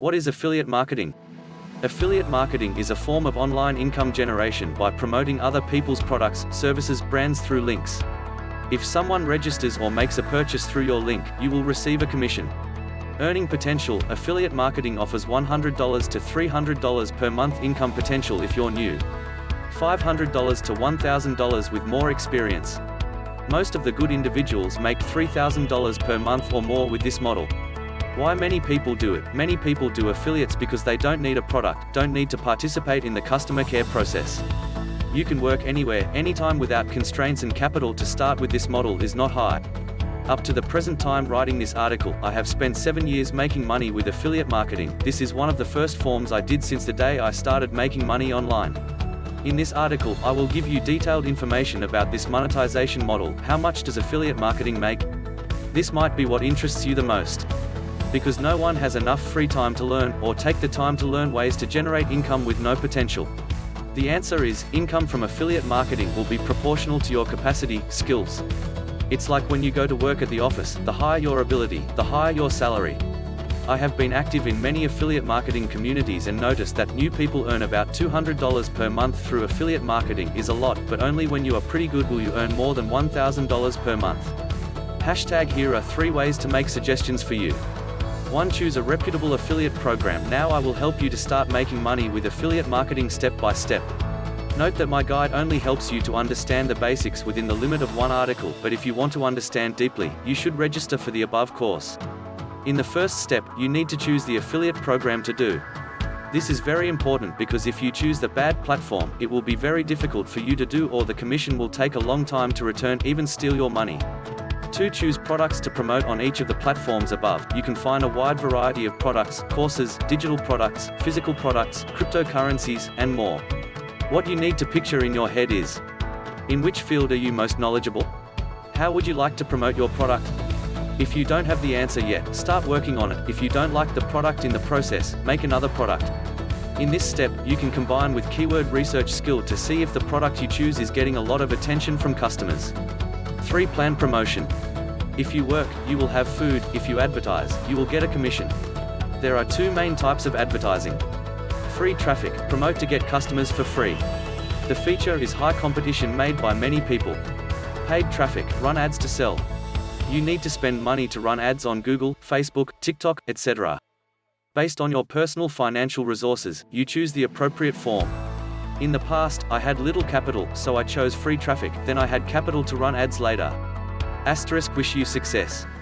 What is affiliate marketing? Affiliate marketing is a form of online income generation by promoting other people's products, services, brands through links. If someone registers or makes a purchase through your link, you will receive a commission. Earning potential: affiliate marketing offers $100 to $300 per month income potential if you're new, $500 to $1,000 with more experience. Most of the good individuals make $3,000 per month or more with this model. Why many people do it? Many people do affiliates because they don't need a product, don't need to participate in the customer care process. You can work anywhere, anytime without constraints, and capital to start with this model is not high. Up to the present time writing this article, I have spent 7 years making money with affiliate marketing. This is one of the first forms I did since the day I started making money online. In this article, I will give you detailed information about this monetization model. How much does affiliate marketing make? This might be what interests you the most, because no one has enough free time to learn, or take the time to learn ways to generate income with no potential. The answer is, income from affiliate marketing will be proportional to your capacity, skills. It's like when you go to work at the office, the higher your ability, the higher your salary. I have been active in many affiliate marketing communities and noticed that new people earn about $200 per month through affiliate marketing. Is a lot, but only when you are pretty good will you earn more than $1,000 per month. Hashtag here are 3 ways to make suggestions for you. 1. Choose a reputable affiliate program. Now I will help you to start making money with affiliate marketing step by step. Note that my guide only helps you to understand the basics within the limit of one article, but if you want to understand deeply, you should register for the above course. In the first step, you need to choose the affiliate program to do. This is very important because if you choose the bad platform, it will be very difficult for you to do, or the commission will take a long time to return, even steal your money. 2. Choose products to promote on each of the platforms above. You can find a wide variety of products, courses, digital products, physical products, cryptocurrencies, and more. What you need to picture in your head is, in which field are you most knowledgeable? How would you like to promote your product? If you don't have the answer yet, start working on it. If you don't like the product in the process, make another product. In this step, you can combine with keyword research skill to see if the product you choose is getting a lot of attention from customers. 3. Plan promotion. If you work, you will have food. If you advertise, you will get a commission. There are 2 main types of advertising. Free traffic: promote to get customers for free. The feature is high competition made by many people. Paid traffic: run ads to sell. You need to spend money to run ads on Google, Facebook, TikTok, etc. Based on your personal financial resources, you choose the appropriate form. In the past, I had little capital, so I chose free traffic, then I had capital to run ads later. * Wish you success.